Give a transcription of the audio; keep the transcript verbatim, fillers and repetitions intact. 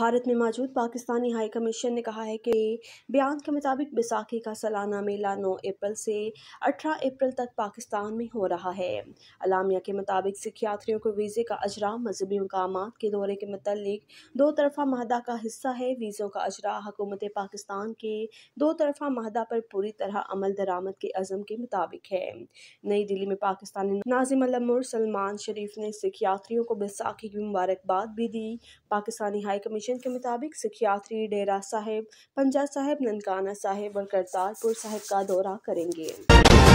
भारत में मौजूद Pakistani high commission ने कहा है कि बयान के मुताबिक बैसाखी का सालाना मेला नौ अप्रैल से अठारह अप्रैल तक पाकिस्तान में हो रहा है। अलामिया के मुताबिक सिख यात्रियों को वीज़े का अजरा मजहबी मकामात के दौरे के मतलब दो तरफा माहदा का हिस्सा है। वीज़ों का अजरा हुकूमत पाकिस्तान के दो तरफा माहदा पर पूरी तरह अमल दरामद के अज़म के मुताबिक है। नई दिल्ली में पाकिस्तानी नाज़िम उल-अमर सलमान शरीफ ने सिख यात्रियों को बैसाखी की मुबारकबाद भी दी। पाकिस्तानी हाई कमीशन के मुताबिक सिख यात्री डेरा साहिब, पंजा साहिब, ननकाना साहिब और करतारपुर साहिब का दौरा करेंगे।